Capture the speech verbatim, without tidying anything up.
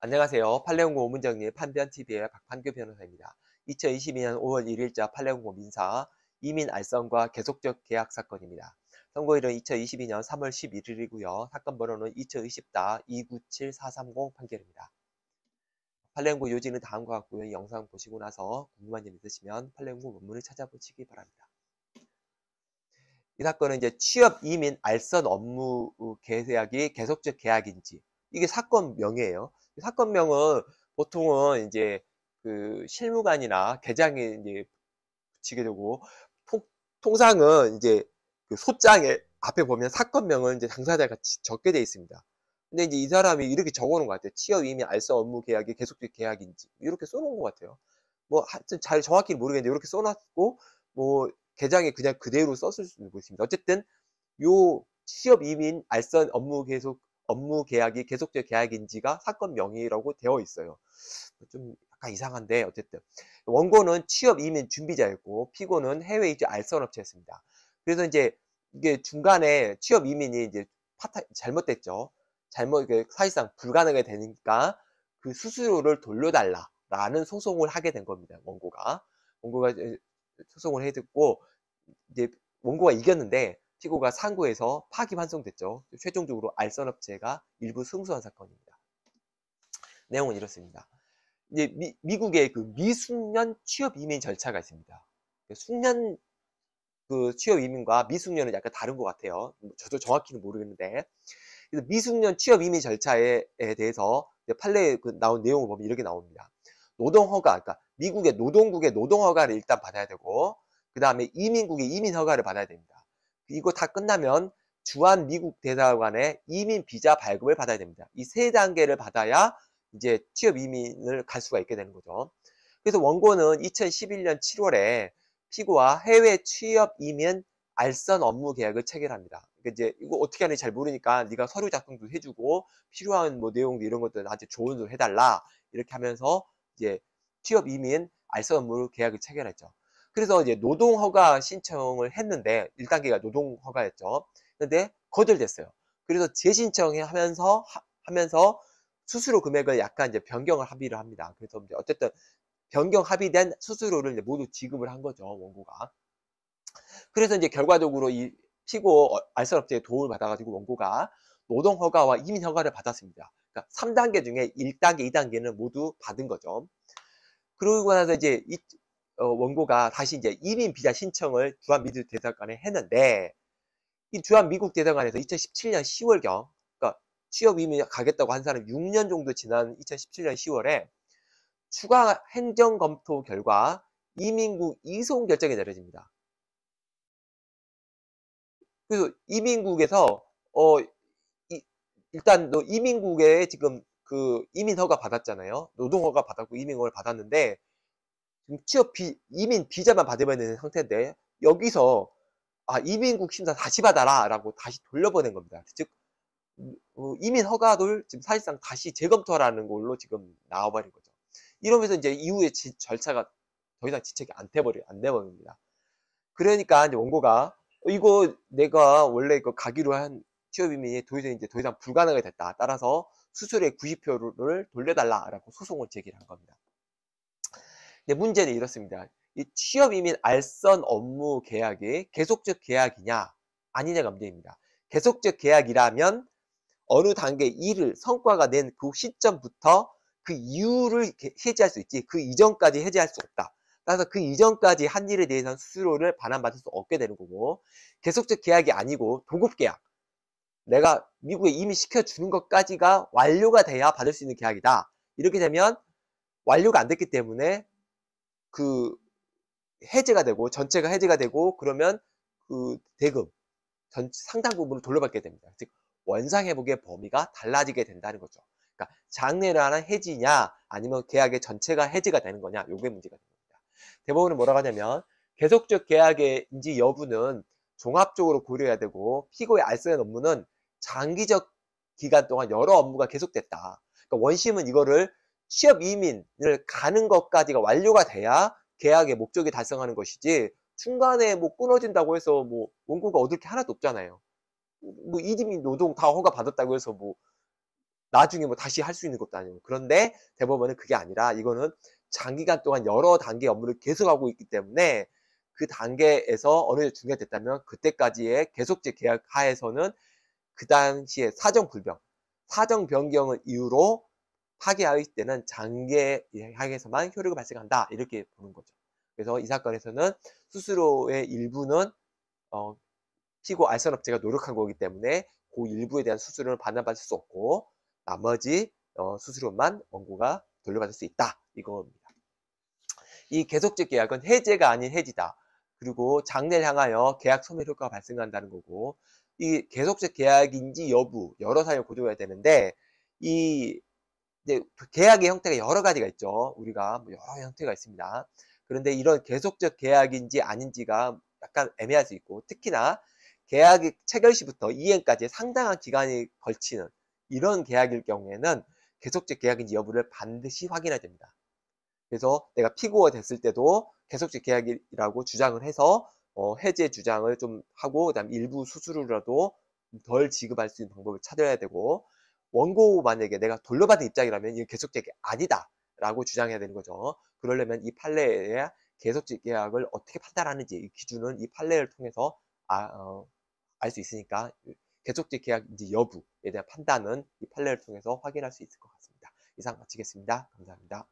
안녕하세요. 판례공보 오문정리 판변티비의 박판규 변호사입니다. 이천이십이년 오월 일일자 판례공보 민사 이민 알선과 계속적 계약 사건입니다. 선고일은 이천이십이년 삼월 십일일이고요. 사건 번호는 이천이십다 이구칠사삼공 판결입니다. 판례공보 요지는 다음과 같고요. 이 영상 보시고 나서 궁금한 점 있으시면 판례공보 원문을 찾아보시기 바랍니다. 이 사건은 이제 취업 이민 알선 업무 계약이 계속적 계약인지, 이게 사건 명예예요. 사건명은 보통은 이제 그 실무관이나 계장에 이제 붙이게 되고, 통, 통상은 이제 그 소장에 앞에 보면 사건명은 이제 당사자가 적게 돼 있습니다. 근데 이제 이 사람이 이렇게 적어놓은 것 같아요. 취업 이민 알선 업무 계약이 계속적 계약인지 이렇게 써놓은 것 같아요. 뭐 하여튼 잘 정확히 모르겠는데 이렇게 써놨고, 뭐 계장에 그냥 그대로 썼을 수도 있습니다. 어쨌든 요 취업 이민 알선 업무 계속 업무 계약이 계속적 계약인지가 사건 명의라고 되어 있어요. 좀 약간 이상한데, 어쨌든 원고는 취업 이민 준비자였고 피고는 해외 이주 알선업체였습니다. 그래서 이제 이게 중간에 취업 이민이 이제 파타 잘못됐죠. 잘못 이게 사실상 불가능하게 되니까 그 수수료를 돌려달라라는 소송을 하게 된 겁니다. 원고가 원고가 소송을 해듣고 이제 원고가 이겼는데, 피고가 상고에서 파기환송됐죠. 최종적으로 알선업체가 일부 승소한 사건입니다. 내용은 이렇습니다. 이제 미, 미국의 그 미숙련 취업 이민 절차가 있습니다. 숙련 그 취업 이민과 미숙련은 약간 다른 것 같아요. 저도 정확히는 모르겠는데, 그래서 미숙련 취업 이민 절차에 대해서 판례에 그 나온 내용을 보면 이렇게 나옵니다. 노동허가, 그러니까 미국의 노동국의 노동허가를 일단 받아야 되고, 그 다음에 이민국의 이민허가를 받아야 됩니다. 이거 다 끝나면 주한 미국 대사관의 이민 비자 발급을 받아야 됩니다. 이 세 단계를 받아야 이제 취업 이민을 갈 수가 있게 되는 거죠. 그래서 원고는 이천십일년 칠월에 피고와 해외 취업 이민 알선 업무 계약을 체결합니다. 그러니까 이제 이거 어떻게 하는지 잘 모르니까 네가 서류 작성도 해주고 필요한 뭐 내용도 이런 것들 나한테 조언도 해달라, 이렇게 하면서 이제 취업 이민 알선 업무 계약을 체결했죠. 그래서 이제 노동허가 신청을 했는데, 일 단계가 노동허가였죠. 근데 거절됐어요. 그래서 재신청하면서 하면서 수수료 금액을 약간 이제 변경을 합의를 합니다. 그래서 이제 어쨌든 변경 합의된 수수료를 이제 모두 지급을 한 거죠, 원고가. 그래서 이제 결과적으로 이 피고 알선업체의 도움을 받아가지고 원고가 노동허가와 이민허가를 받았습니다. 그러니까 삼 단계 중에 일 단계, 이 단계는 모두 받은 거죠. 그러고 나서 이제 이 어, 원고가 다시 이제 이민 비자 신청을 주한 미국 대사관에 했는데, 이 주한 미국 대사관에서 이천십칠년 시월경, 그러니까 취업 이민 가겠다고 한 사람 육 년 정도 지난 이천십칠년 시월에 추가 행정 검토 결과 이민국 이송 결정이 내려집니다. 그래서 이민국에서 어 이, 일단 너 이민국에 지금 그 이민 허가 받았잖아요. 노동 허가 받았고 이민 허가 받았는데, 취업 비, 이민 비자만 받으면 되는 상태인데, 여기서 아 이민국 심사 다시 받아라 라고 다시 돌려보낸 겁니다. 즉 어, 이민 허가를 지금 사실상 다시 재검토하라는 걸로 지금 나와버린 거죠. 이러면서 이제 이후에 지, 절차가 더 이상 지체가 안 돼버려 안 돼버립니다. 그러니까 이제 원고가 이거 내가 원래 이거 가기로 한 취업 이민이 도저히 이제 더 이상 불가능하게 됐다, 따라서 수수료의 구십 퍼센트를 돌려달라라고 소송을 제기한 겁니다. 네, 문제는 이렇습니다. 이 취업 이민 알선 업무 계약이 계속적 계약이냐 아니냐가 문제입니다. 계속적 계약이라면 어느 단계 일을 성과가 낸 그 시점부터 그 이유를 해제할 수 있지, 그 이전까지 해제할 수 없다. 따라서 그 이전까지 한 일에 대해서는 수수료를 반환받을 수 없게 되는 거고, 계속적 계약이 아니고 도급 계약, 내가 미국에 이미 시켜주는 것까지가 완료가 돼야 받을 수 있는 계약이다. 이렇게 되면 완료가 안 됐기 때문에 그 해제가 되고, 전체가 해제가 되고, 그러면 그 대금 전 상당 부분을 돌려받게 됩니다. 즉 원상회복의 범위가 달라지게 된다는 거죠. 그러니까 장래를 하는 해지냐 아니면 계약의 전체가 해제가 되는 거냐, 요게 문제가 됩니다. 대법원은 뭐라고 하냐면, 계속적 계약인지 여부는 종합적으로 고려해야 되고, 피고의 알선 업무는 장기적 기간 동안 여러 업무가 계속됐다. 그러니까 원심은 이거를 취업 이민을 가는 것까지가 완료가 돼야 계약의 목적이 달성하는 것이지, 중간에 뭐 끊어진다고 해서 뭐 원고가 얻을 게 하나도 없잖아요. 뭐 이민 노동 다 허가 받았다고 해서 뭐 나중에 뭐 다시 할 수 있는 것도 아니고. 그런데 대법원은 그게 아니라 이거는 장기간 동안 여러 단계 업무를 계속하고 있기 때문에 그 단계에서 어느 중간이 됐다면 그때까지의 계속제 계약 하에서는 그 당시에 사정 불변, 사정 변경을 이유로 파기할 때는 장기의 하에서만 효력이 발생한다, 이렇게 보는 거죠. 그래서 이 사건에서는 스스로의 일부는 어, 피고 알선업체가 노력한 거기 때문에 그 일부에 대한 수수료를 반환받을 수 없고 나머지 어, 수수료만 원고가 돌려받을 수 있다, 이겁니다. 이 계속제 계약은 해제가 아닌 해지다. 그리고 장래를 향하여 계약 소멸 효과가 발생한다는 거고, 이 계속제 계약인지 여부 여러 사유를 고려해야 되는데, 이 이제 계약의 형태가 여러 가지가 있죠. 우리가 여러 형태가 있습니다. 그런데 이런 계속적 계약인지 아닌지가 약간 애매할 수 있고, 특히나 계약이 체결 시부터 이행까지 상당한 기간이 걸치는 이런 계약일 경우에는 계속적 계약인지 여부를 반드시 확인해야 됩니다. 그래서 내가 피고가 됐을 때도 계속적 계약이라고 주장을 해서 어, 해제 주장을 좀 하고, 그다음 일부 수수료라도 덜 지급할 수 있는 방법을 찾아야 되고, 원고 만약에 내가 돌려받은 입장이라면 이건 계속적 계약이 아니다 라고 주장해야 되는 거죠. 그러려면 이 판례에 계속적 계약을 어떻게 판단하는지 이 기준은 이 판례를 통해서 아, 어, 알 수 있으니까 계속적 계약인지 여부에 대한 판단은 이 판례를 통해서 확인할 수 있을 것 같습니다. 이상 마치겠습니다. 감사합니다.